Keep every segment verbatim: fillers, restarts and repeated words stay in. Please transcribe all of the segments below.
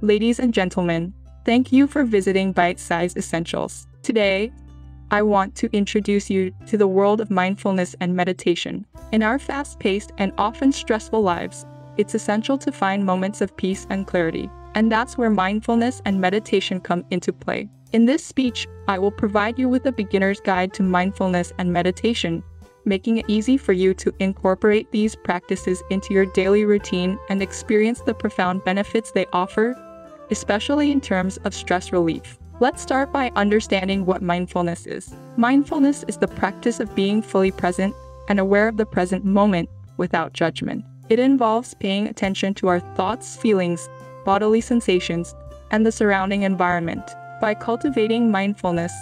Ladies and gentlemen, thank you for visiting Bite-Sized Essentials. Today, I want to introduce you to the world of mindfulness and meditation. In our fast-paced and often stressful lives, it's essential to find moments of peace and clarity, and that's where mindfulness and meditation come into play. In this speech, I will provide you with a beginner's guide to mindfulness and meditation, making it easy for you to incorporate these practices into your daily routine and experience the profound benefits they offer, especially in terms of stress relief. Let's start by understanding what mindfulness is. Mindfulness is the practice of being fully present and aware of the present moment without judgment. It involves paying attention to our thoughts, feelings, bodily sensations, and the surrounding environment. By cultivating mindfulness,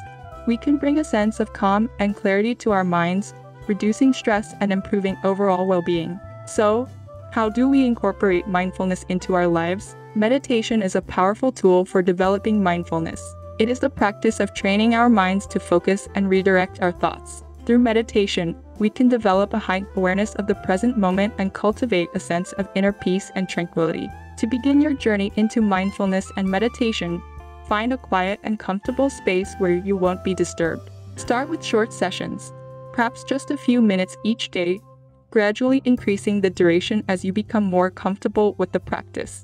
we can bring a sense of calm and clarity to our minds, reducing stress and improving overall well-being. So, how do we incorporate mindfulness into our lives? Meditation is a powerful tool for developing mindfulness. It is the practice of training our minds to focus and redirect our thoughts. Through meditation, we can develop a high awareness of the present moment and cultivate a sense of inner peace and tranquility. To begin your journey into mindfulness and meditation, find a quiet and comfortable space where you won't be disturbed. Start with short sessions, perhaps just a few minutes each day, gradually increasing the duration as you become more comfortable with the practice.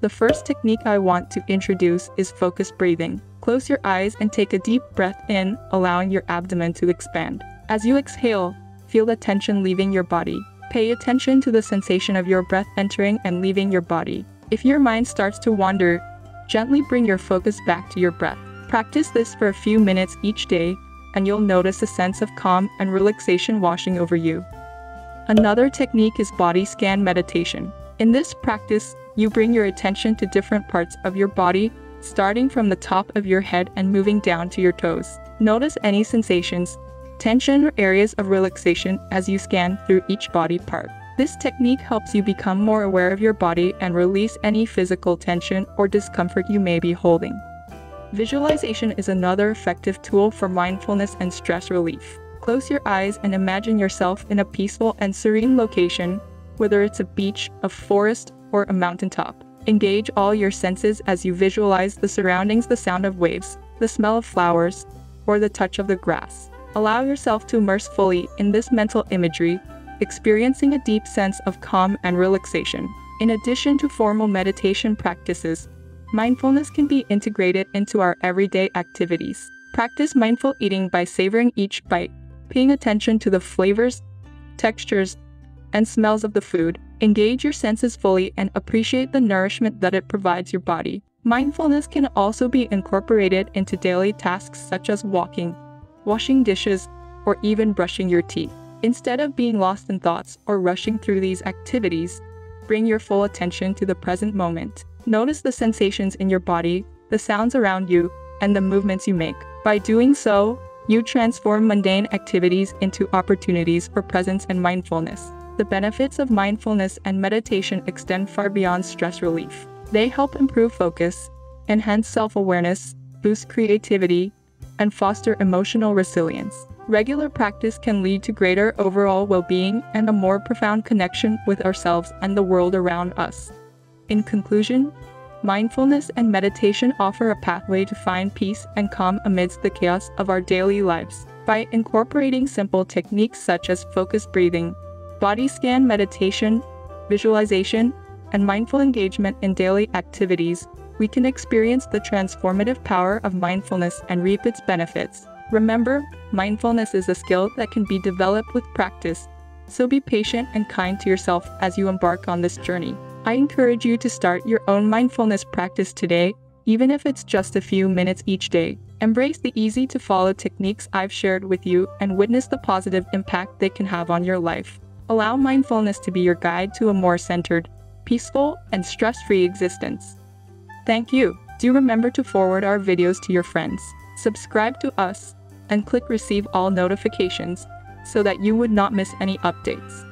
The first technique I want to introduce is focused breathing. Close your eyes and take a deep breath in, allowing your abdomen to expand. As you exhale, feel the tension leaving your body. Pay attention to the sensation of your breath entering and leaving your body. If your mind starts to wander, gently bring your focus back to your breath. Practice this for a few minutes each day, and you'll notice a sense of calm and relaxation washing over you. Another technique is body scan meditation. In this practice, you bring your attention to different parts of your body, starting from the top of your head and moving down to your toes. Notice any sensations, tension, or areas of relaxation as you scan through each body part. This technique helps you become more aware of your body and release any physical tension or discomfort you may be holding. Visualization is another effective tool for mindfulness and stress relief. Close your eyes and imagine yourself in a peaceful and serene location, whether it's a beach, a forest, or a mountaintop. Engage all your senses as you visualize the surroundings: the sound of waves, the smell of flowers, or the touch of the grass. Allow yourself to immerse fully in this mental imagery, experiencing a deep sense of calm and relaxation. In addition to formal meditation practices, mindfulness can be integrated into our everyday activities. Practice mindful eating by savoring each bite, paying attention to the flavors, textures, and smells of the food. Engage your senses fully and appreciate the nourishment that it provides your body. Mindfulness can also be incorporated into daily tasks such as walking, washing dishes, or even brushing your teeth. Instead of being lost in thoughts or rushing through these activities, bring your full attention to the present moment. Notice the sensations in your body, the sounds around you, and the movements you make. By doing so, you transform mundane activities into opportunities for presence and mindfulness. The benefits of mindfulness and meditation extend far beyond stress relief. They help improve focus, enhance self-awareness, boost creativity, and foster emotional resilience. Regular practice can lead to greater overall well-being and a more profound connection with ourselves and the world around us. In conclusion, mindfulness and meditation offer a pathway to find peace and calm amidst the chaos of our daily lives. By incorporating simple techniques such as focused breathing, body scan meditation, visualization, and mindful engagement in daily activities, we can experience the transformative power of mindfulness and reap its benefits. Remember, mindfulness is a skill that can be developed with practice, so be patient and kind to yourself as you embark on this journey. I encourage you to start your own mindfulness practice today, even if it's just a few minutes each day. Embrace the easy-to-follow techniques I've shared with you and witness the positive impact they can have on your life. Allow mindfulness to be your guide to a more centered, peaceful, and stress-free existence. Thank you. Do remember to forward our videos to your friends, subscribe to us, and click receive all notifications so that you would not miss any updates.